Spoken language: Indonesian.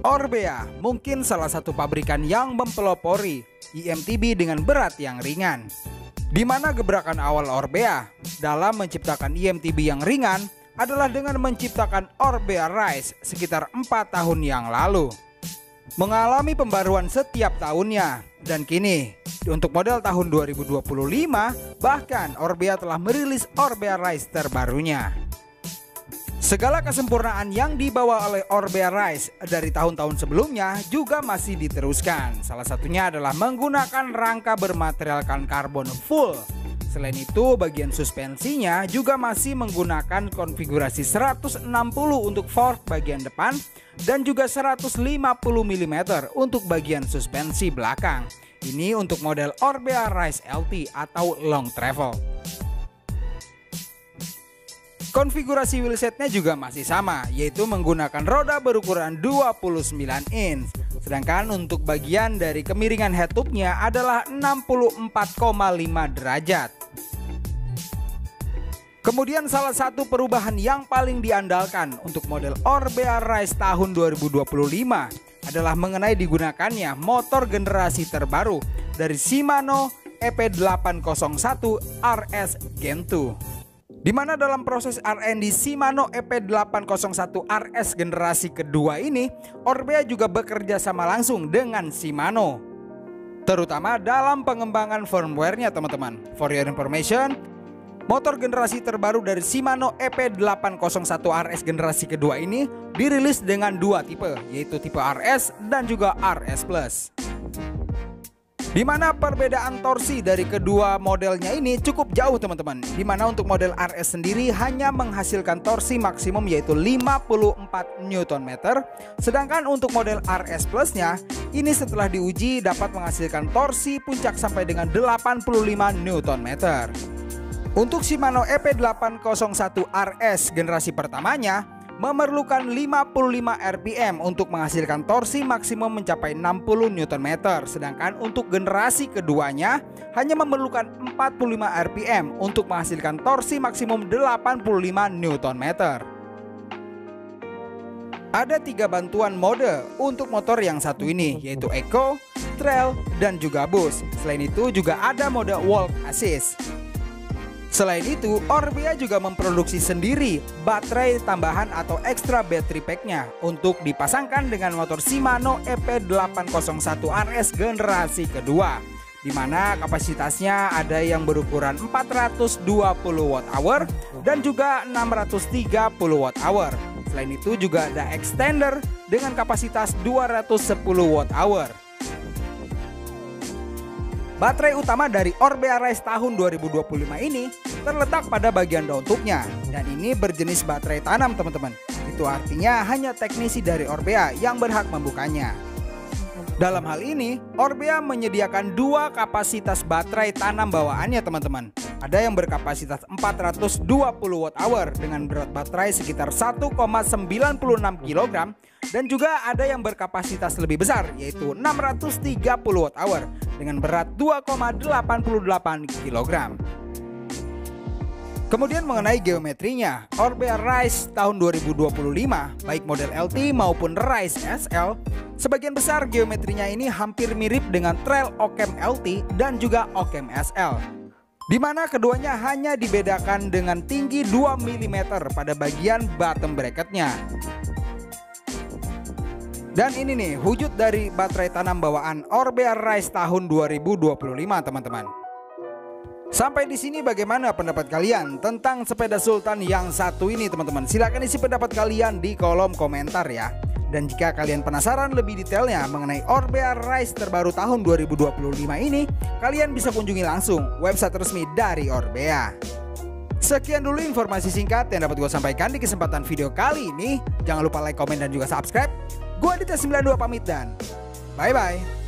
Orbea mungkin salah satu pabrikan yang mempelopori eMTB dengan berat yang ringan. Di mana gebrakan awal Orbea dalam menciptakan eMTB yang ringan adalah dengan menciptakan Orbea Rise sekitar 4 tahun yang lalu. Mengalami pembaruan setiap tahunnya, dan kini untuk model tahun 2025 bahkan Orbea telah merilis Orbea Rise terbarunya. Segala kesempurnaan yang dibawa oleh Orbea Rise dari tahun-tahun sebelumnya juga masih diteruskan. Salah satunya adalah menggunakan rangka bermaterialkan karbon full. Selain itu, bagian suspensinya juga masih menggunakan konfigurasi 160 untuk fork bagian depan dan juga 150 mm untuk bagian suspensi belakang. Ini untuk model Orbea Rise LT atau Long Travel. Konfigurasi wheelsetnya juga masih sama, yaitu menggunakan roda berukuran 29 inch. Sedangkan untuk bagian dari kemiringan head tube-nya adalah 64,5 derajat. Kemudian salah satu perubahan yang paling diandalkan untuk model Orbea Rise tahun 2025 adalah mengenai digunakannya motor generasi terbaru dari Shimano EP801 RS Gen2. Di mana dalam proses R&D Shimano EP801 RS generasi kedua ini, Orbea juga bekerja sama langsung dengan Shimano, terutama dalam pengembangan firmware-nya, teman-teman. For your information, motor generasi terbaru dari Shimano EP801 RS generasi kedua ini dirilis dengan dua tipe, yaitu tipe RS dan juga RS Plus. Di mana perbedaan torsi dari kedua modelnya ini cukup jauh, teman-teman. Di mana untuk model RS sendiri hanya menghasilkan torsi maksimum yaitu 54 Nm. Sedangkan untuk model RS Plus-nya ini setelah diuji dapat menghasilkan torsi puncak sampai dengan 85 Nm. Untuk Shimano EP801 RS generasi pertamanya memerlukan 55 RPM untuk menghasilkan torsi maksimum mencapai 60 Nm, sedangkan untuk generasi keduanya hanya memerlukan 45 RPM untuk menghasilkan torsi maksimum 85 Nm. Ada 3 bantuan mode untuk motor yang satu ini, yaitu Eco, Trail, dan juga Boost. Selain itu juga ada mode Walk Assist. Selain itu, Orbea juga memproduksi sendiri baterai tambahan atau extra battery pack-nya untuk dipasangkan dengan motor Shimano EP801 RS generasi kedua, di mana kapasitasnya ada yang berukuran 420 Wh dan juga 630 Wh. Selain itu juga ada extender dengan kapasitas 210 Wh. Baterai utama dari Orbea Rise tahun 2025 ini terletak pada bagian down tube-nya, dan ini berjenis baterai tanam, teman-teman. Itu artinya hanya teknisi dari Orbea yang berhak membukanya. Dalam hal ini, Orbea menyediakan dua kapasitas baterai tanam bawaannya, teman-teman. Ada yang berkapasitas 420 Wh dengan berat baterai sekitar 1,96 kg, dan juga ada yang berkapasitas lebih besar yaitu 630 Wh dengan berat 2,88 kg. Kemudian mengenai geometrinya, Orbea Rise tahun 2025 baik model LT maupun Rise SL sebagian besar geometrinya ini hampir mirip dengan Trail Occam LT dan juga Occam SL. Di mana keduanya hanya dibedakan dengan tinggi 2 mm pada bagian bottom bracketnya. Dan ini nih wujud dari baterai tanam bawaan Orbea Rise tahun 2025, teman-teman. Sampai di sini bagaimana pendapat kalian tentang sepeda Sultan yang satu ini, teman-teman? Silahkan isi pendapat kalian di kolom komentar ya. Dan jika kalian penasaran lebih detailnya mengenai Orbea Rise terbaru tahun 2025 ini, kalian bisa kunjungi langsung website resmi dari Orbea. Sekian dulu informasi singkat yang dapat gue sampaikan di kesempatan video kali ini. Jangan lupa like, komen, dan juga subscribe. Gue Aditya 92 pamit dan bye-bye.